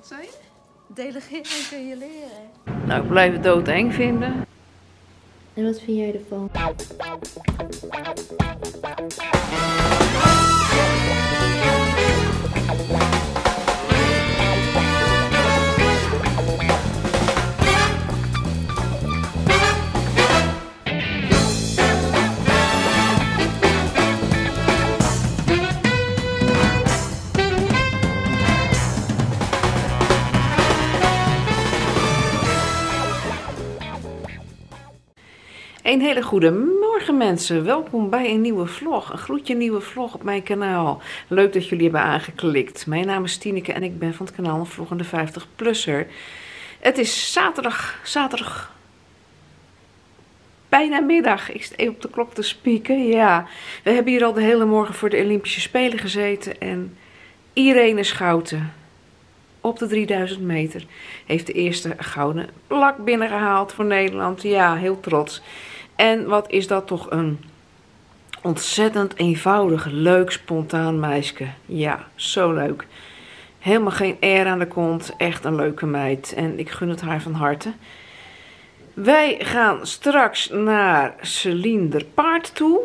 Wat zei je? Delegeren kun je leren. Nou, ik blijf het doodeng vinden. En wat vind jij ervan? Een hele goede morgen mensen, welkom bij een nieuwe vlog, een gloedje nieuwe vlog op mijn kanaal. Leuk dat jullie hebben aangeklikt. Mijn naam is Tineke en ik ben van het kanaal Vloggende 50-plusser. Het is zaterdag, bijna middag. Ik zit even op de klok te spieken, ja. We hebben hier al de hele morgen voor de Olympische Spelen gezeten en Irene Schouten op de 3000 meter heeft de eerste gouden plak binnengehaald voor Nederland. Ja, heel trots. En wat is dat toch een ontzettend eenvoudig, leuk, spontaan meisje. Ja, zo leuk. Helemaal geen air aan de kont. Echt een leuke meid. En ik gun het haar van harte. Wij gaan straks naar Celine de paard toe.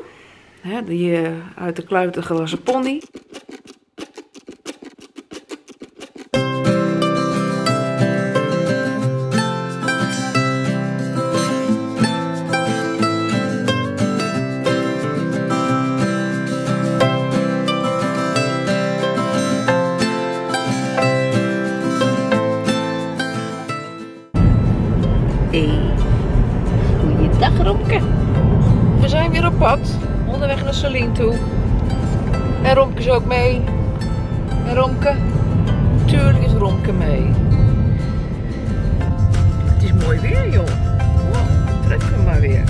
Hè, die uit de kluiten gewassen pony. Dag Romke, we zijn weer op pad, onderweg naar Celine toe. En Romke is ook mee. En Romke, natuurlijk is Romke mee. Het is mooi weer joh, wow, trek me maar weer.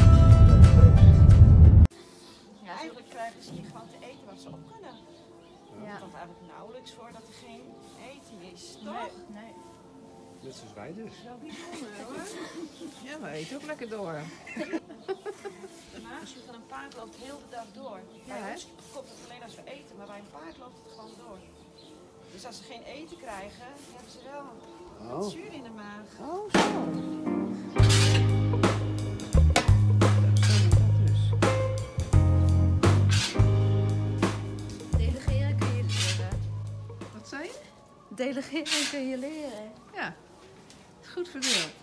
Ja, eigenlijk krijgen ze hier gewoon te eten wat ze op kunnen. Ja. Het komt eigenlijk nauwelijks voor dat er geen eten is, toch? Nee. Net zoals wij dus. Zo bijzonder hoor. Ja, maar eet ook lekker door. De maagje van een paard loopt heel de dag door. Ja, bij ons komt het alleen als we eten, maar bij een paard loopt het gewoon door. Dus als ze geen eten krijgen, hebben ze wel wat zuur in de maag. Oh, zo. Delegeren kun je leren. Ja, goed verdeeld.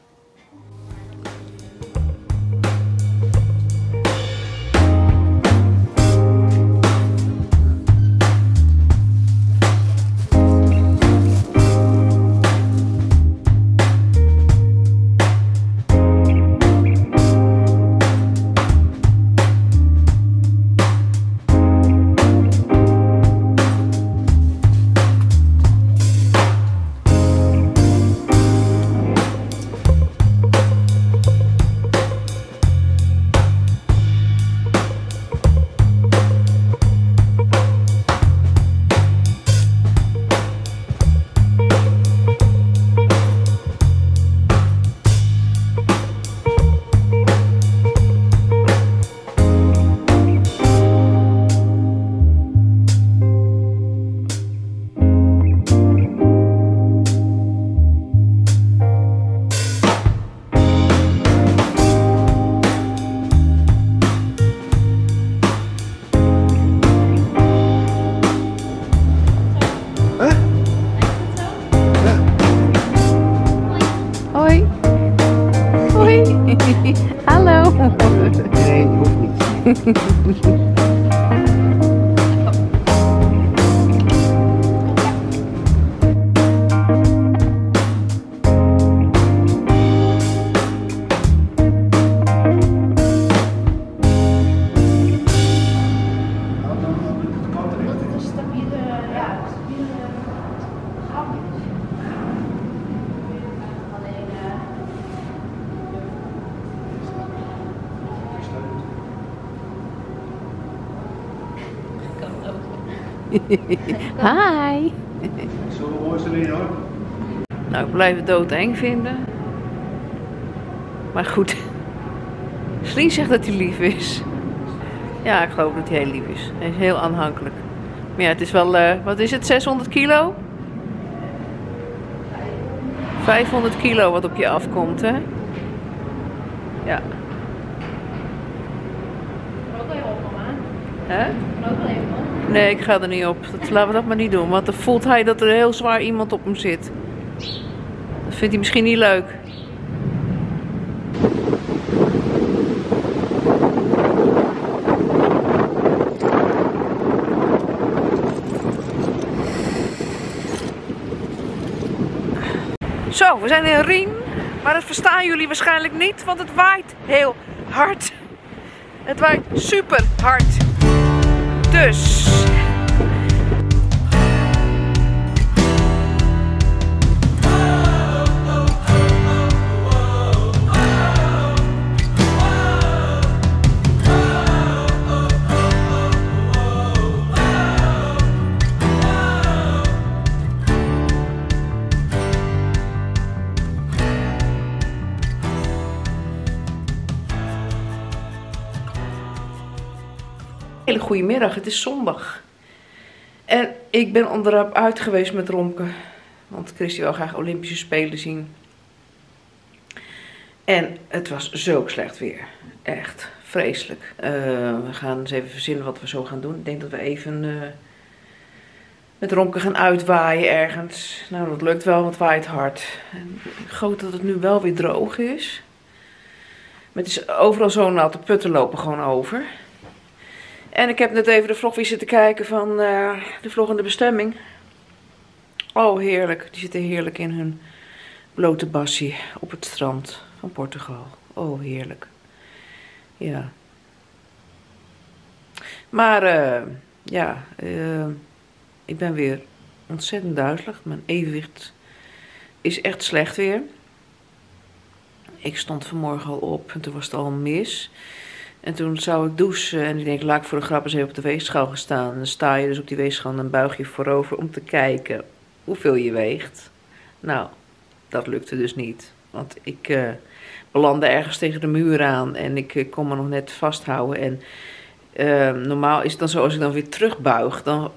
Hallo! Nee, hoeft niet. Hi! Zo mooi is erin hoor. Nou, ik blijf het doodeng vinden. Maar goed, Sneek zegt dat hij lief is. Ja, ik geloof dat hij heel lief is. Hij is heel aanhankelijk. Maar ja, het is wel, wat is het, 600 kilo? 500 kilo wat op je afkomt, hè? Ja. Ook wel even op, mama. Hè? Ook wel even op. Nee, ik ga er niet op. Laten we dat maar niet doen, want dan voelt hij dat er heel zwaar iemand op hem zit. Dat vindt hij misschien niet leuk. Zo, we zijn in Rien, maar dat verstaan jullie waarschijnlijk niet, want het waait heel hard. Het waait super hard. Dus... Goedemiddag, het is zondag. En ik ben onderuit geweest met Romke. Want Christie wil graag Olympische Spelen zien. En het was zo slecht weer. Echt vreselijk. We gaan eens even verzinnen wat we zo gaan doen. Ik denk dat we even met Romke gaan uitwaaien ergens. Nou, dat lukt wel, want het waait hard. En ik hoop dat het nu wel weer droog is. Maar het is overal zo nat, de putten lopen gewoon over. En ik heb net even de vlog weer zitten kijken van de vloggende bestemming. Oh, heerlijk. Die zitten heerlijk in hun blote bassie op het strand van Portugal. Oh, heerlijk. Ja. Maar ik ben weer ontzettend duizelig. Mijn evenwicht is echt slecht weer. Ik stond vanmorgen al op en toen was het al mis. En toen zou ik douchen en ik denk, laat ik voor de grap eens even op de weegschaal gaan staan. En dan sta je dus op die weegschaal en dan buig je voorover om te kijken hoeveel je weegt. Nou, dat lukte dus niet. Want ik belandde ergens tegen de muur aan en ik kon me nog net vasthouden. En normaal is het dan zo, als ik dan weer terugbuig, dan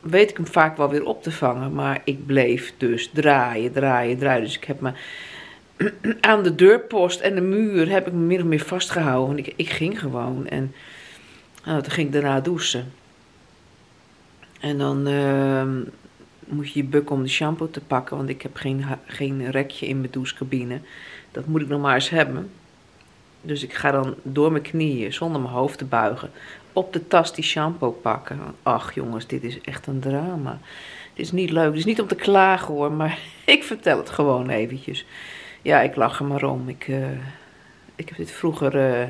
weet ik hem vaak wel weer op te vangen. Maar ik bleef dus draaien. Dus ik heb me... aan de deurpost en de muur heb ik me meer of meer vastgehouden. Want ik ging gewoon. En nou, toen ging ik daarna douchen. En dan moet je je bukken om de shampoo te pakken. Want ik heb geen rekje in mijn douchecabine. Dat moet ik nog maar eens hebben. Dus ik ga dan door mijn knieën, zonder mijn hoofd te buigen, op de tas die shampoo pakken. Ach jongens, dit is echt een drama. Dit is niet leuk. Dit is niet om te klagen hoor. Maar ik vertel het gewoon eventjes. Ja, ik lach er maar om. Ik heb dit vroeger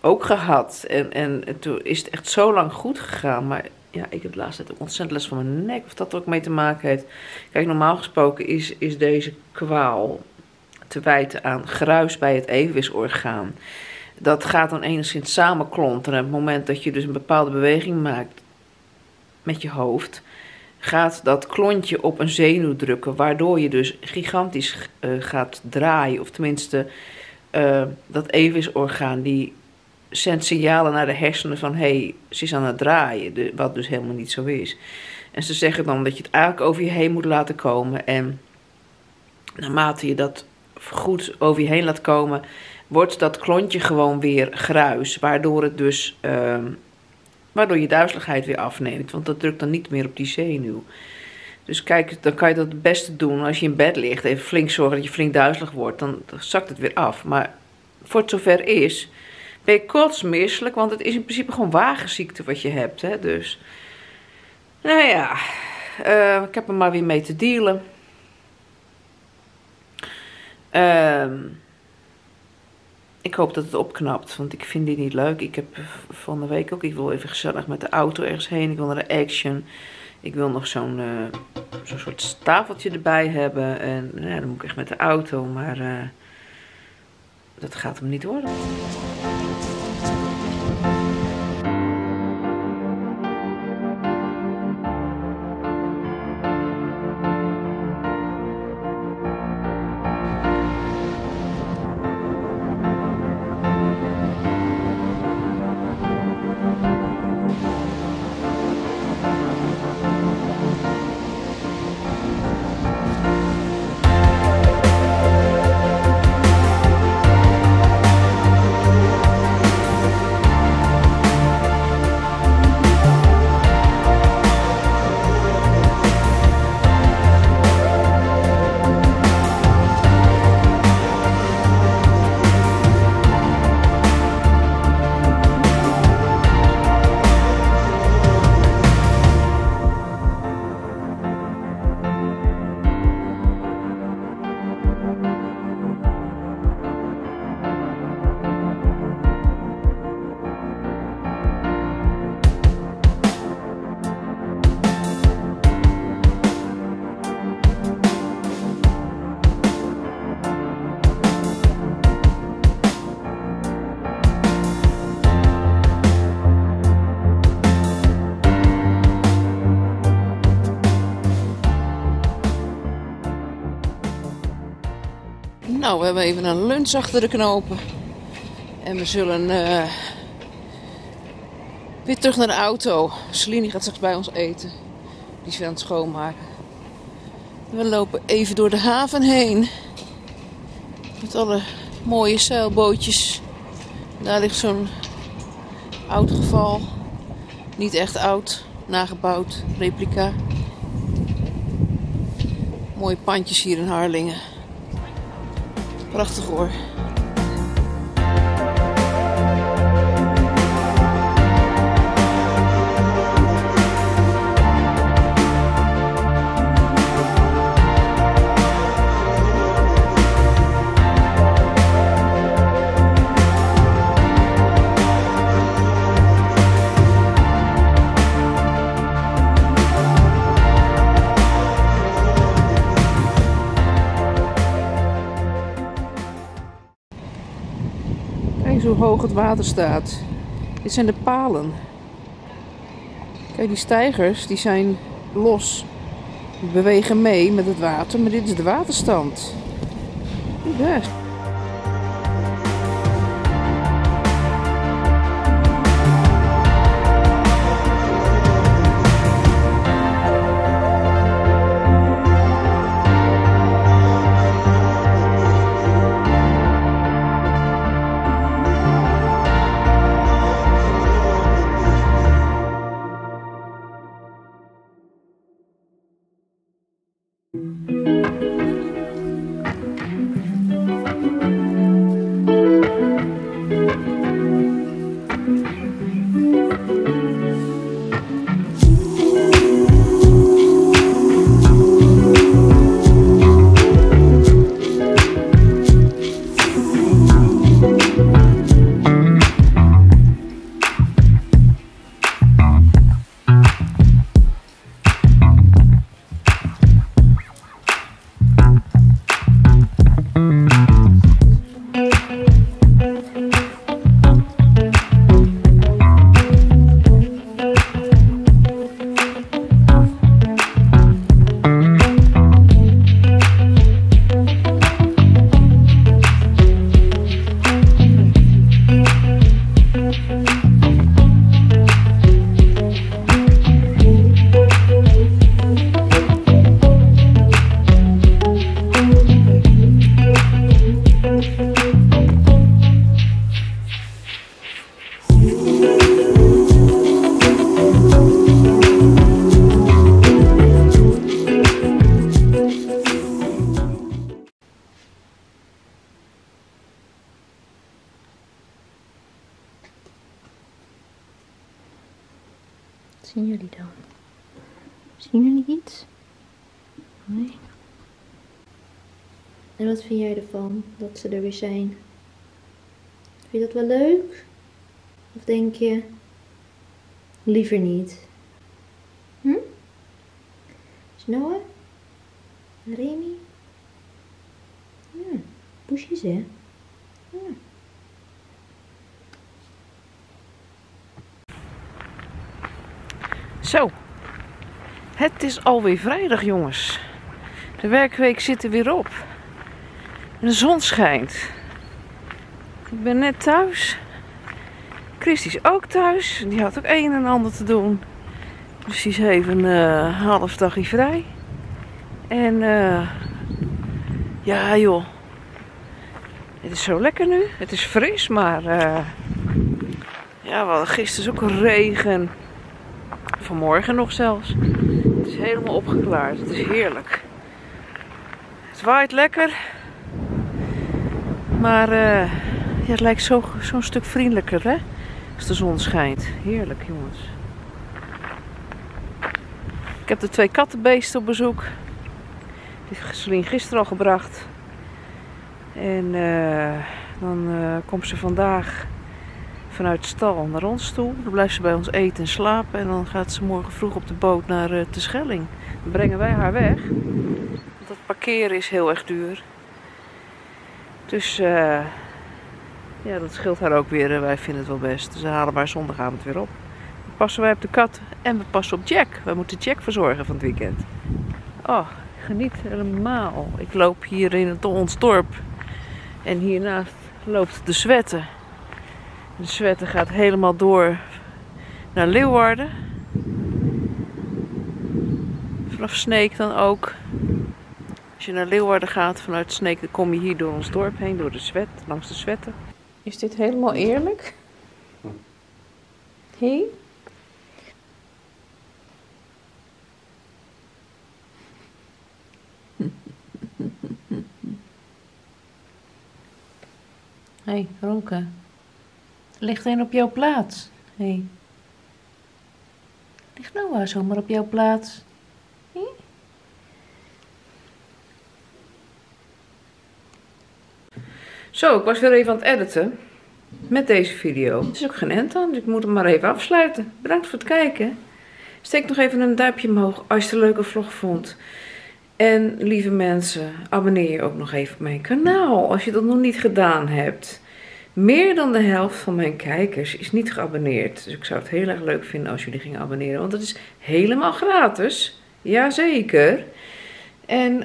ook gehad. En toen is het echt zo lang goed gegaan. Maar ja, ik heb laatst ook ontzettend last van mijn nek. Of dat er ook mee te maken heeft. Kijk, normaal gesproken is deze kwaal te wijten aan gruis bij het evenwichtsorgaan. Dat gaat dan enigszins samenklonteren. Op het moment dat je dus een bepaalde beweging maakt met je hoofd, gaat dat klontje op een zenuw drukken, waardoor je dus gigantisch gaat draaien. Of tenminste, dat evenwichtsorgaan die zendt signalen naar de hersenen van, hey, ze is aan het draaien, wat dus helemaal niet zo is. En ze zeggen dan dat je het eigenlijk over je heen moet laten komen. En naarmate je dat goed over je heen laat komen, wordt dat klontje gewoon weer gruis, waardoor het dus... waardoor je duizeligheid weer afneemt. Want dat drukt dan niet meer op die zenuw. Dus kijk, dan kan je dat het beste doen als je in bed ligt. Even flink zorgen dat je flink duizelig wordt. Dan zakt het weer af. Maar voor het zover is, ben je kotsmisselijk. Want het is in principe gewoon wagenziekte wat je hebt. Hè? Dus, nou ja. Ik heb er maar weer mee te dealen. Ik hoop dat het opknapt, want ik vind dit niet leuk. Ik heb van de week ook, ik wil even gezellig met de auto ergens heen. Ik wil naar de Action. Ik wil nog zo'n soort stafeltje erbij hebben. En ja, dan moet ik echt met de auto, maar dat gaat hem niet worden. Nou, we hebben even een lunch achter de knopen. En we zullen weer terug naar de auto. Celine gaat straks bij ons eten. Die is weer aan het schoonmaken. We lopen even door de haven heen. Met alle mooie zeilbootjes. Daar ligt zo'n oud geval. Niet echt oud. Nagebouwd. Replica. Mooie pandjes hier in Harlingen. Prachtig hoor. Hoe hoog het water staat. Dit zijn de palen. Kijk, die steigers die zijn los. Die bewegen mee met het water, maar dit is de waterstand. Niet best. Zien jullie dan? Zien jullie iets? Nee. En wat vind jij ervan dat ze er weer zijn? Vind je dat wel leuk? Of denk je liever niet? Hm? Snow? Remy? Ja, poesjes hè? Ja. Zo, het is alweer vrijdag jongens. De werkweek zit er weer op. De zon schijnt. Ik ben net thuis. Christie is ook thuis. Die had ook een en ander te doen. Dus die is even een half dagje vrij. En ja joh. Het is zo lekker nu. Het is fris, maar ja, we hadden gisteren ook regen. Vanmorgen nog zelfs. Het is helemaal opgeklaard. Het is heerlijk. Het waait lekker. Maar ja, het lijkt zo'n stuk vriendelijker hè? Als de zon schijnt. Heerlijk jongens. Ik heb de twee kattenbeesten op bezoek. Die heeft Celine gisteren al gebracht. En dan komt ze vandaag vanuit de stal naar ons toe. Dan blijft ze bij ons eten en slapen. En dan gaat ze morgen vroeg op de boot naar Terschelling. Dan brengen wij haar weg. Want dat parkeren is heel erg duur. Dus ja, dat scheelt haar ook weer. Wij vinden het wel best. Dus we halen haar zondagavond weer op. Dan passen wij op de kat en we passen op Jack. Wij moeten Jack verzorgen van het weekend. Oh, ik geniet helemaal. Ik loop hier in ons dorp. En hiernaast loopt de Zwette. De Zwette gaat helemaal door naar Leeuwarden. Vanaf Sneek dan ook. Als je naar Leeuwarden gaat vanuit Sneek, dan kom je hier door ons dorp heen, door de Zwette, langs de Zwette. Is dit helemaal eerlijk? Hé? Hey? Hé, hey, Romke. Ligt een op jouw plaats? Hé. Hey. Ligt Noah zomaar op jouw plaats? Hé? Hey? Zo, ik was weer even aan het editen met deze video. Het is ook geen end aan, dus ik moet hem maar even afsluiten. Bedankt voor het kijken. Steek nog even een duimpje omhoog als je het een leuke vlog vond. En lieve mensen, abonneer je ook nog even op mijn kanaal als je dat nog niet gedaan hebt. Meer dan de helft van mijn kijkers is niet geabonneerd. Dus ik zou het heel erg leuk vinden als jullie gingen abonneren. Want dat is helemaal gratis. Jazeker. En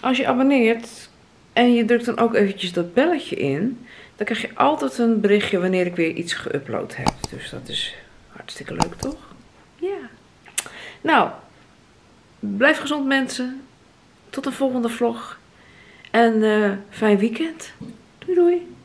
als je abonneert en je drukt dan ook eventjes dat belletje in, dan krijg je altijd een berichtje wanneer ik weer iets geüpload heb. Dus dat is hartstikke leuk, toch? Ja. Nou, blijf gezond mensen. Tot de volgende vlog. En fijn weekend. Doei doei.